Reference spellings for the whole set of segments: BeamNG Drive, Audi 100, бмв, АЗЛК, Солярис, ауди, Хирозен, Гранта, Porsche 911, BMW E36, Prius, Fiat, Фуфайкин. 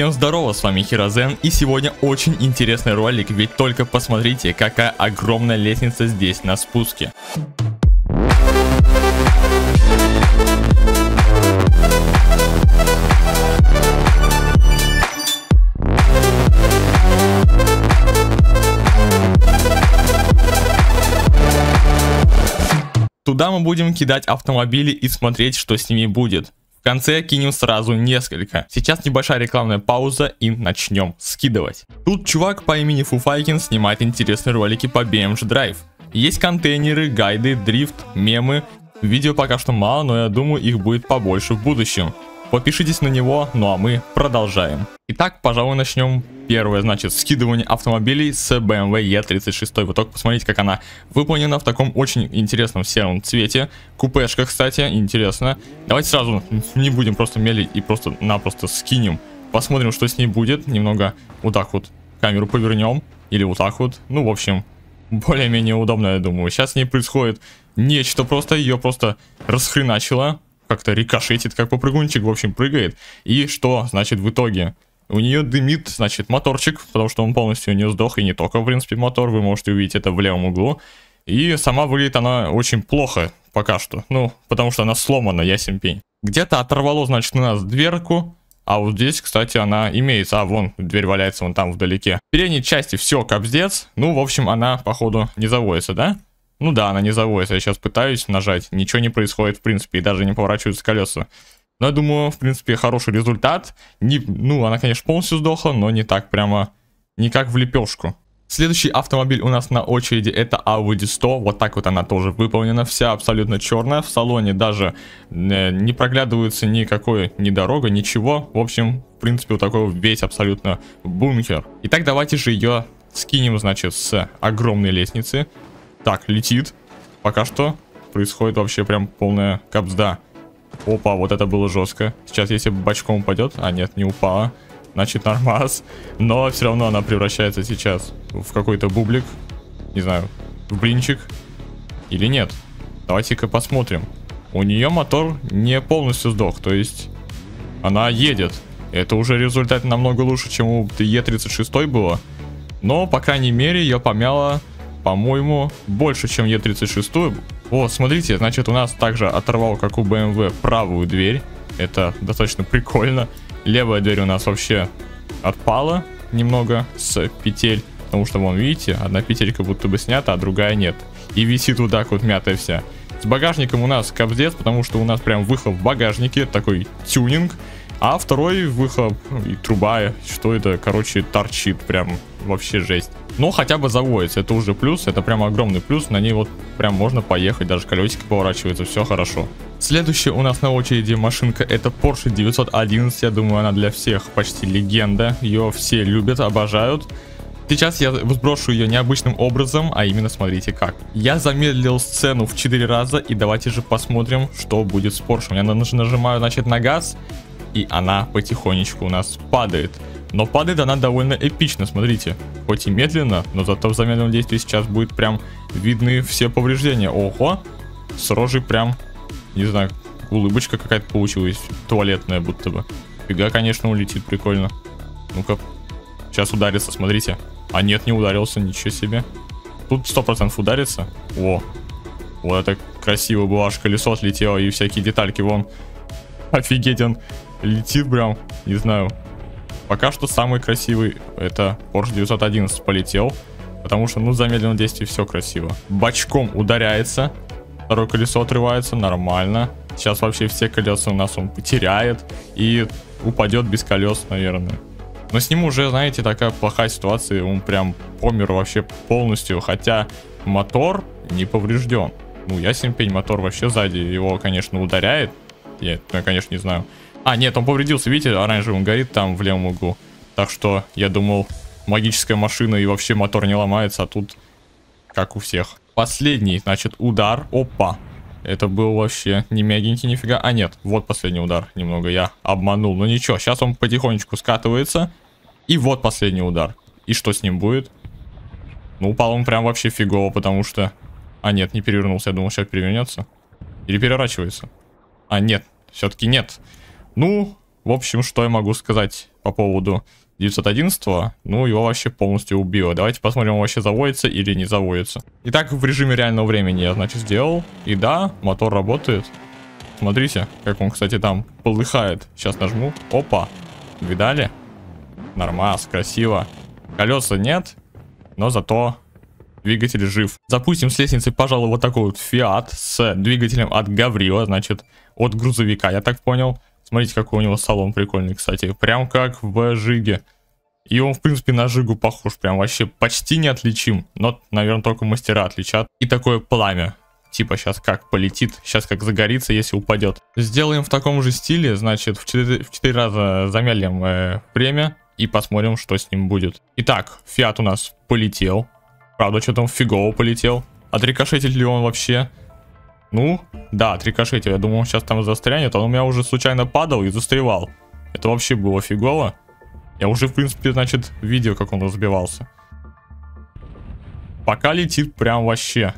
Всем здорово, с вами Хирозен, и сегодня очень интересный ролик, ведь только посмотрите, какая огромная лестница здесь на спуске. Туда мы будем кидать автомобили и смотреть, что с ними будет. В конце кинем сразу несколько. Сейчас небольшая рекламная пауза и начнем скидывать. Тут чувак по имени Фуфайкин снимает интересные ролики по BeamNG Drive. Есть контейнеры, гайды, дрифт, мемы. Видео пока что мало, но я думаю, их будет побольше в будущем. Подпишитесь на него, ну а мы продолжаем. Итак, пожалуй, начнем. Первое, значит, скидывание автомобилей с BMW E36. Вы только посмотрите, как она выполнена в таком очень интересном сером цвете. Купешка, кстати, интересно. Давайте сразу не будем просто мелить и просто-напросто скинем. Посмотрим, что с ней будет. Немного вот так вот камеру повернем. Или вот так вот. Ну, в общем, более-менее удобно, я думаю. Сейчас с ней происходит нечто просто. Ее просто расхреначило. Как-то рикошетит, как попрыгунчик, в общем, прыгает. И что, значит, в итоге... У нее дымит, значит, моторчик, потому что он полностью не сдох, и не только, в принципе, мотор, вы можете увидеть это в левом углу. И сама выглядит она очень плохо пока что, ну, потому что она сломана, ясен пень. Где-то оторвало, значит, у нас дверку, а вот здесь, кстати, она имеется, а вон, дверь валяется вон там вдалеке. В передней части все кобздец, ну, в общем, она, походу, не заводится, да? Ну да, она не заводится, я сейчас пытаюсь нажать, ничего не происходит, в принципе, и даже не поворачиваются колеса. Но я думаю, в принципе, хороший результат. Ну, она, конечно, полностью сдохла, но не так прямо, не как в лепешку. Следующий автомобиль у нас на очереди — это Audi 100. Вот так вот она тоже выполнена, вся абсолютно черная. В салоне даже не проглядывается никакой ни дорога, ничего. В общем, в принципе, вот такой весь абсолютно бункер. Итак, давайте же ее скинем, значит, с огромной лестницы. Так, летит. Пока что происходит вообще прям полная кабзда. Опа, вот это было жестко. Сейчас, если бочком упадет... А, нет, не упала. Значит, нормас. Но все равно она превращается сейчас в какой-то бублик. Не знаю, в блинчик. Или нет. Давайте-ка посмотрим. У нее мотор не полностью сдох. То есть, она едет. Это уже результат намного лучше, чем у Е36 было. Но, по крайней мере, ее помяло, по-моему, больше, чем Е36. Вот, смотрите, значит, у нас также оторвало, как у BMW, правую дверь. Это достаточно прикольно. Левая дверь у нас вообще отпала немного с петель. Потому что, вон, видите, одна петелька будто бы снята, а другая нет. И висит вот так вот мятая вся. С багажником у нас капздец, потому что у нас прям выхлоп в багажнике, такой тюнинг. А второй выхлоп и труба, что это, короче, торчит прям вообще жесть. Но хотя бы заводится, это уже плюс, это прям огромный плюс, на ней вот прям можно поехать, даже колесики поворачиваются, все хорошо. Следующая у нас на очереди машинка — это Porsche 911, я думаю, она для всех почти легенда, ее все любят, обожают. Сейчас я сброшу ее необычным образом, а именно смотрите как. Я замедлил сцену в 4 раза, и давайте же посмотрим, что будет с Porsche. Я нажимаю, значит, на газ. И она потихонечку у нас падает. Но падает она довольно эпично, смотрите. Хоть и медленно, но зато в замедленном действии сейчас будет прям видны все повреждения. Ого! С рожей прям, не знаю, улыбочка какая-то получилась. Туалетная будто бы. Фига, конечно, улетит, прикольно. Ну-ка. Сейчас ударится, смотрите. А нет, не ударился, ничего себе. Тут 100% ударится. О! Вот это красиво было, аж колесо отлетело и всякие детальки вон. Офигеть, он летит прям, не знаю. Пока что самый красивый — это Porsche 911 полетел. Потому что, ну, замедленное действие все красиво. Бочком ударяется. Второе колесо отрывается, нормально. Сейчас вообще все колеса у нас он потеряет. И упадет без колес, наверное. Но с ним уже, знаете, такая плохая ситуация. Он прям помер вообще полностью. Хотя мотор не поврежден. Ну, ясен пень, мотор вообще сзади. Его, конечно, ударяет. Я, конечно, не знаю. А, нет, он повредился, видите, оранжевым горит там в левом углу. Так что, я думал, магическая машина и вообще мотор не ломается, а тут как у всех. Последний, значит, удар. Опа. Это был вообще не мягенький нифига. А, нет, вот последний удар. Немного я обманул. Но ничего, сейчас он потихонечку скатывается. И вот последний удар. И что с ним будет? Ну, упал он прям вообще фигово, потому что... А, нет, не перевернулся. Я думал, сейчас перевернется. Или переворачивается. А, нет, все-таки нет. Ну, в общем, что я могу сказать? по поводу 911, ну его вообще полностью убило. Давайте посмотрим, он вообще заводится или не заводится. Итак, в режиме реального времени я, значит, сделал. И да, мотор работает. Смотрите, как он, кстати, там полыхает. Сейчас нажму. Опа. Видали? Нормас, красиво. Колеса нет, но зато двигатель жив. Запустим с лестницы, пожалуй, вот такой вот Fiat с двигателем от Гавриила, значит, от грузовика, я так понял. Смотрите, какой у него салон прикольный, кстати. Прям как в Жиге. И он, в принципе, на Жигу похож. Прям вообще почти неотличим. Но, наверное, только мастера отличат. И такое пламя. Типа сейчас как полетит, сейчас как загорится, если упадет. Сделаем в таком же стиле, значит, в 4 раза замедлим время и посмотрим, что с ним будет. Итак, Fiat у нас полетел. Правда, что там фигово полетел. Отрикошетит ли он вообще? Ну, да, отрикошетил. Я думал, он сейчас там застрянет. Он у меня уже случайно падал и застревал. Это вообще было фигово. Я уже, в принципе, значит, видел, как он разбивался. Пока летит прям вообще...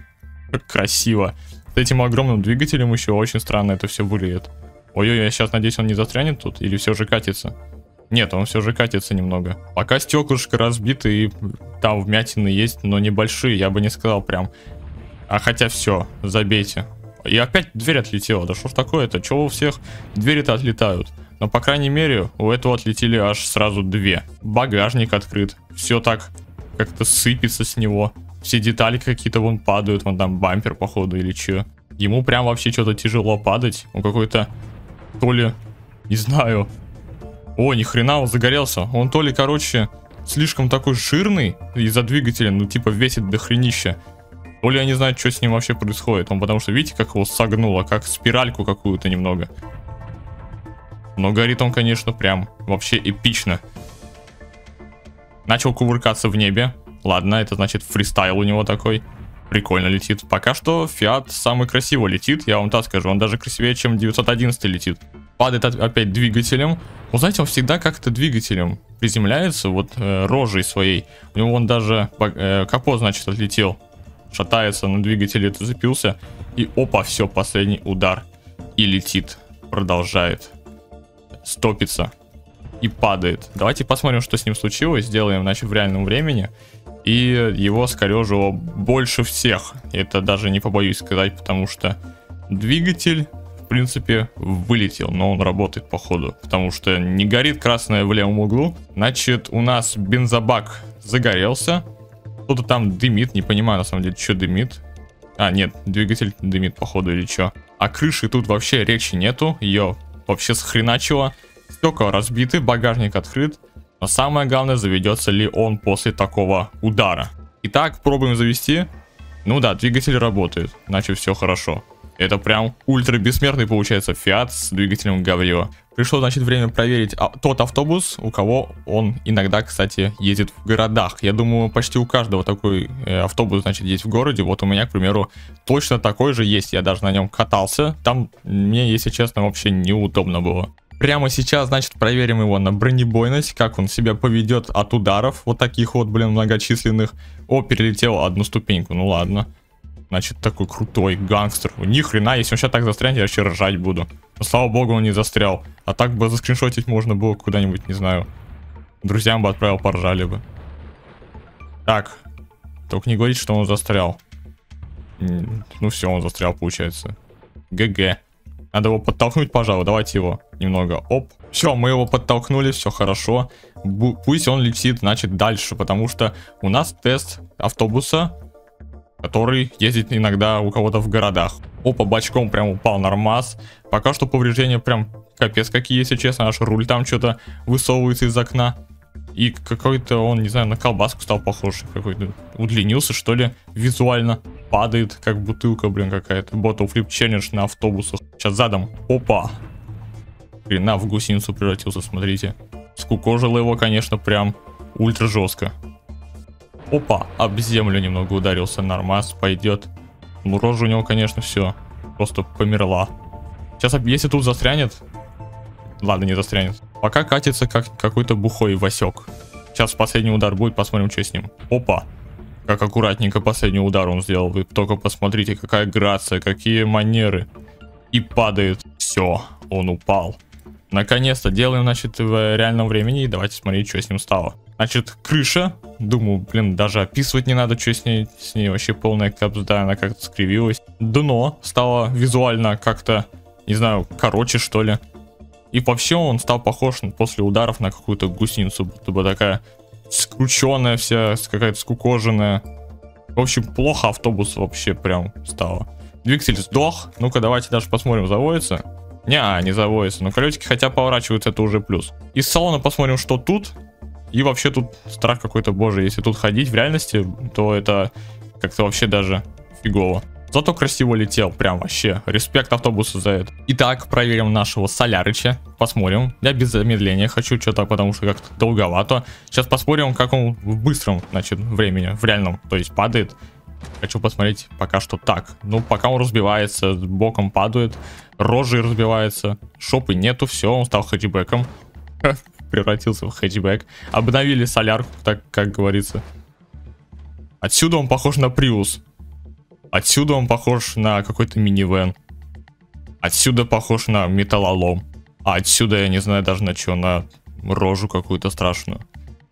Как красиво. С этим огромным двигателем еще очень странно это все выглядит. Ой-ой-ой, сейчас надеюсь, он не застрянет тут или все же катится. Нет, он все же катится немного. Пока стеклышко разбиты и там вмятины есть, но небольшие, я бы не сказал прям. А хотя все, забейте. И опять дверь отлетела. Да что ж такое-то? Чего у всех двери-то отлетают? Но по крайней мере у этого отлетели аж сразу две. Багажник открыт. Все так как-то сыпется с него. Все детали какие-то вон падают, вон там бампер, походу, или че. Ему прям вообще что-то тяжело падать. Он какой-то, то ли, не знаю. О, ни хрена, он загорелся. Он то ли, короче, слишком такой жирный из-за двигателя, ну типа весит до хренища. То ли я не знаю, что с ним вообще происходит. Он потому что, видите, как его согнуло, как спиральку какую-то немного. Но горит он, конечно, прям вообще эпично. Начал кувыркаться в небе. Ладно, это значит фристайл у него такой. Прикольно летит. Пока что Fiat самый красиво летит, я вам так скажу. Он даже красивее, чем 911 летит. Падает опять двигателем. Вы знаете, он всегда как-то двигателем приземляется, вот рожей своей. У него он даже капот, значит, отлетел. Шатается, на двигателе это зацепился. И опа, все, последний удар. И летит. Продолжает. Стопится. И падает. Давайте посмотрим, что с ним случилось. Сделаем, значит, в реальном времени. И его скорежило больше всех. Это даже не побоюсь сказать, потому что двигатель, в принципе, вылетел. Но он работает, походу. Потому что не горит красное в левом углу. Значит, у нас бензобак загорелся. Кто-то там дымит. Не понимаю, на самом деле, что дымит. А, нет, двигатель дымит, походу, или что. А крыши тут вообще речи нету. Ее вообще схреначило. Стекла разбиты, багажник открыт. Но самое главное, заведется ли он после такого удара. Итак, пробуем завести. Ну да, двигатель работает, значит все хорошо. Это прям ультра бессмертный получается Fiat с двигателем Гавриила. Пришло, значит, время проверить тот автобус, у кого он иногда, кстати, ездит в городах. Я думаю, почти у каждого такой автобус, значит, есть в городе. Вот у меня, к примеру, точно такой же есть. Я даже на нем катался. Там мне, если честно, вообще неудобно было. Прямо сейчас, значит, проверим его на бронебойность, как он себя поведет от ударов, вот таких вот, блин, многочисленных. О, перелетел одну ступеньку, ну ладно. Значит, такой крутой гангстер. Ни хрена, если он сейчас так застрянет, я вообще ржать буду. Но, слава богу, он не застрял. А так бы заскриншотить можно было куда-нибудь, не знаю. Друзьям бы отправил, поржали бы. Так, только не говорите, что он застрял. Ну все, он застрял, получается. ГГ. Надо его подтолкнуть, пожалуй, давайте его немного, оп. Все, мы его подтолкнули, все хорошо. Пусть он летит, значит, дальше, потому что у нас тест автобуса, который ездит иногда у кого-то в городах. Опа, бочком прям упал, нормас. Пока что повреждения прям капец какие, если честно, аж руль там что-то высовывается из окна. И какой-то он, не знаю, на колбаску стал похож, какой-то удлинился, что ли, визуально. Падает, как бутылка, блин, какая-то. Bottle flip challenge на автобусах. Сейчас задом. Опа. Хрена, в гусеницу превратился, смотрите. Скукожило его, конечно, прям ультра жестко. Опа, об землю немного ударился. Нормас, пойдет. Ну, рожа у него, конечно, все. Просто померла. Сейчас, если тут застрянет... Ладно, не застрянет. Пока катится как какой-то бухой Васек. Сейчас последний удар будет, посмотрим, что с ним. Опа. Как аккуратненько последний удар он сделал. Вы только посмотрите, какая грация, какие манеры. И падает. Все, он упал. Наконец-то делаем, значит, в реальном времени. И давайте смотреть, что с ним стало. Значит, крыша. Думаю, блин, даже описывать не надо, что с ней вообще полная капзда. Она как-то скривилась. Дно стало визуально как-то, не знаю, короче, что ли. И вообще он стал похож после ударов на какую-то гусеницу. Будто бы такая скрученная вся, какая-то скукоженная. В общем, плохо автобус вообще прям стало. Двигатель сдох. Ну-ка, давайте даже посмотрим, заводится. Неа, не заводится. Но колесики хотя поворачиваются, это уже плюс. Из салона посмотрим, что тут. И вообще тут страх какой-то, боже. Если тут ходить в реальности, то это как-то вообще даже фигово. Зато красиво летел, прям вообще. Респект автобусу за это. Итак, проверим нашего Солярыча. Посмотрим. Я без замедления хочу что-то, потому что как-то долговато. Сейчас посмотрим, как он в быстром, значит, времени, в реальном, то есть падает. Хочу посмотреть пока что так. Ну, пока он разбивается, боком падает, рожей разбивается, шопы нету, все, он стал хэтчбэком. Превратился в хэтчбэк. Обновили солярку, так как говорится. Отсюда он похож на Prius. Отсюда он похож на какой-то минивэн. Отсюда похож на металлолом. А отсюда, я не знаю даже на что, на рожу какую-то страшную.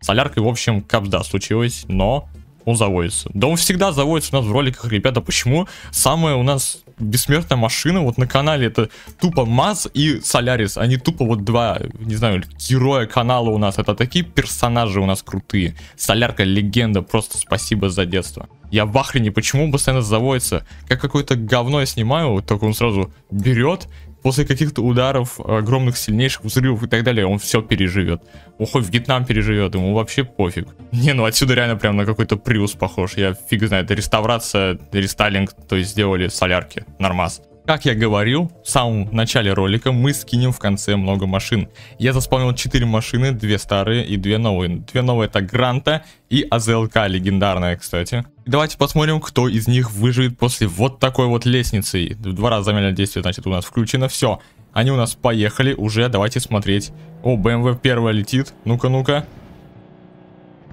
Соляркой, в общем, капзда случилось, но... он заводится. Да он всегда заводится у нас в роликах, ребята. Почему самая у нас бессмертная машина вот на канале — это тупо Маз и Солярис. Они тупо вот два, не знаю, героя канала у нас. Это такие персонажи у нас крутые. Солярка — легенда, просто спасибо за детство. Я в ахрене, почему он постоянно заводится. Как какое-то говно я снимаю, вот только он сразу берет. После каких-то ударов, огромных, сильнейших взрывов и так далее, он все переживет. Он хоть в Вьетнам переживет, ему вообще пофиг. Не, ну отсюда реально прям на какой-то Prius похож. Я фиг знает, реставрация, рестайлинг, то есть сделали солярки, нормас. Как я говорил в самом начале ролика, мы скинем в конце много машин. Я заспавнил 4 машины, 2 старые и 2 новые. 2 новые — это Гранта и АЗЛК, легендарная, кстати. Давайте посмотрим, кто из них выживет после вот такой вот лестницы. В 2 раза замедленное действие, значит, у нас включено. Все, они у нас поехали уже, давайте смотреть. О, BMW первая летит, ну-ка, ну-ка.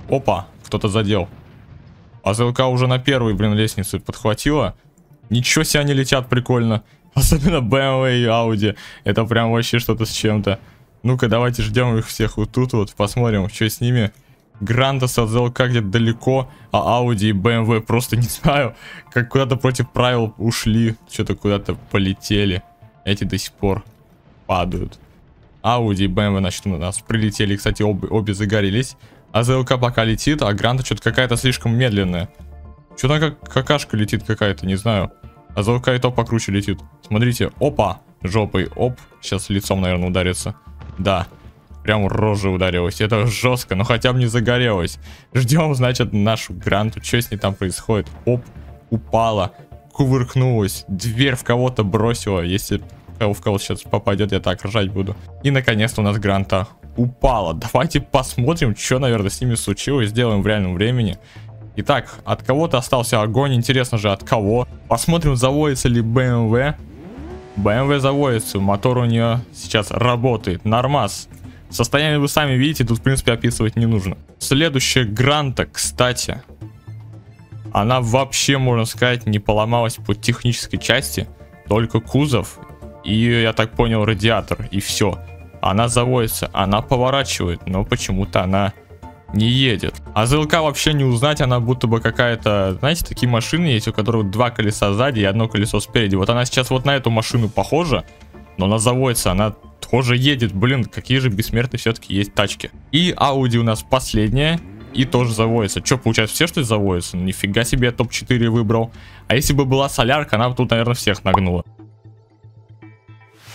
Опа, кто-то задел. АЗЛК уже на первой, блин, лестнице подхватила. Ничего себе они летят, прикольно. Особенно BMW и Audi. Это прям вообще что-то с чем-то. Ну-ка, давайте ждем их всех вот тут вот. Посмотрим, что с ними. Гранта с АЗЛК где-то далеко. А Audi и BMW просто, не знаю, как куда-то против правил ушли. Что-то куда-то полетели. Эти до сих пор падают. Audi и BMW, значит, у нас прилетели. Кстати, обе загорелись. АЗЛК пока летит, а Гранта что-то какая-то слишком медленная. Что-то как какашка летит какая-то, не знаю. А АЗЛК и то покруче летит. Смотрите, опа, жопой, оп. Сейчас лицом, наверное, ударится. Да, прям рожа ударилась. Это жестко, но хотя бы не загорелось. Ждем, значит, нашу Гранту. Что с ней там происходит? Оп, упала, кувыркнулась. Дверь в кого-то бросила. Если в кого сейчас попадет, я так ржать буду. И, наконец-то, у нас Гранта упала. Давайте посмотрим, что, наверное, с ними случилось. Сделаем в реальном времени. Итак, от кого-то остался огонь. Интересно же, от кого. Посмотрим, заводится ли BMW. BMW заводится. Мотор у нее сейчас работает. Нормас. Состояние вы сами видите. Тут, в принципе, описывать не нужно. Следующая Гранта, кстати. Она вообще, можно сказать, не поломалась по технической части. Только кузов. И, я так понял, радиатор. И все. Она заводится. Она поворачивает. Но почему-то она... не едет. А АЗЛК вообще не узнать, она будто бы какая-то... знаете, такие машины есть, у которых 2 колеса сзади и 1 колесо спереди. Вот она сейчас вот на эту машину похожа, но она заводится, она тоже едет. Блин, какие же бессмертные все-таки есть тачки. И Audi у нас последняя, и тоже заводится. Че, получается, все, что ли, заводятся? Ну, нифига себе, я топ-4 выбрал. А если бы была солярка, она бы тут, наверное, всех нагнула.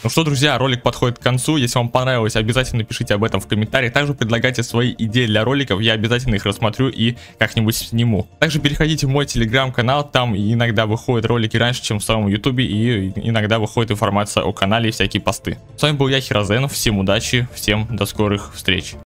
Ну что, друзья, ролик подходит к концу. Если вам понравилось, обязательно пишите об этом в комментариях. Также предлагайте свои идеи для роликов. Я обязательно их рассмотрю и как-нибудь сниму. Также переходите в мой телеграм-канал. Там иногда выходят ролики раньше, чем в самом ютубе. И иногда выходит информация о канале и всякие посты. С вами был я, Хирозен. Всем удачи, всем до скорых встреч.